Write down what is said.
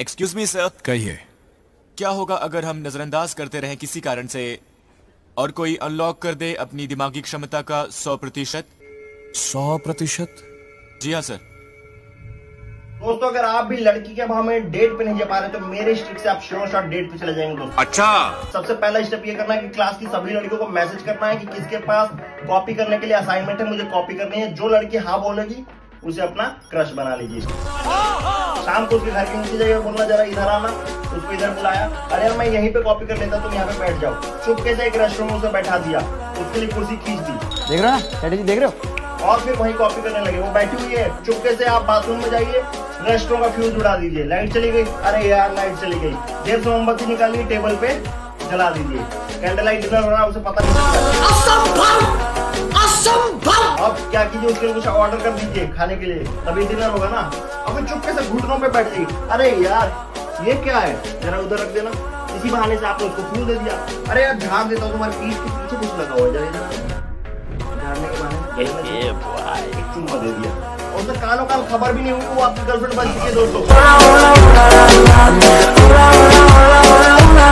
Excuse me sir. कहिए, क्या होगा अगर हम नजरअंदाज करते रहें किसी कारण से और कोई अनलॉक कर दे अपनी दिमागी क्षमता का 100%? 100%? जी हाँ सर। दोस्तों, अगर आप भी लड़की के भाव में डेट पे नहीं जा पा रहे तो मेरे स्ट्रिक से आप श्योर शॉट डेट पे चले जाएंगे दोस्तों। अच्छा, सबसे पहला स्टेप ये करना है कि क्लास की सभी लड़कियों को मैसेज करना है कि किसके पास कॉपी करने के लिए असाइनमेंट है, मुझे कॉपी करनी है। जो लड़की हाँ बोलेगी उसे अपना क्रश बना लीजिए। शाम को उसके घर के नीचे जाइए, बोलना जरा इधर आना। उसको इधर बुलाया, अरे यार मैं यहीं पे कॉपी कर लेता, तुम यहाँ पे बैठ जाओ। चुपके से एक रेस्टरूम में उसे बैठा दिया, उसके लिए कुर्सी खींच दी। देख रहा है, देख रहे हो? और फिर वहीं कॉपी करने लगे। वो बैठी हुई है, चुपके से आप बाथरूम में जाइए, रेस्टरूम का फ्यूज उड़ा दीजिए। लाइट चली गई, अरे यार लाइट चली गई। देर से मोमबत्ती निकालिए, टेबल पे जला दीजिए। कैंडल लाइट डिनर हो रहा है, उसे पता नहीं। अब क्या कीजिए, उसके लिए कुछ ऑर्डर कर दीजिए खाने के लिए, तभी डिनर होगा ना। अब चुपके से घुटनों पे बैठ गई, अरे यार ये क्या है, जरा उधर रख देना। इसी बहाने से आपने उसको फ्लू दे दिया, अरे यार झाड़ देता हूँ, तुम्हारे पीठ के पीछे कुछ लगा हुआ है, जरा झाड़ने के बहाने चुम्मा दे दिया। और उसने कानों कान खबर भी नहीं हुई, वो आपकी गर्लफ्रेंड बन चुकी है दोस्तों।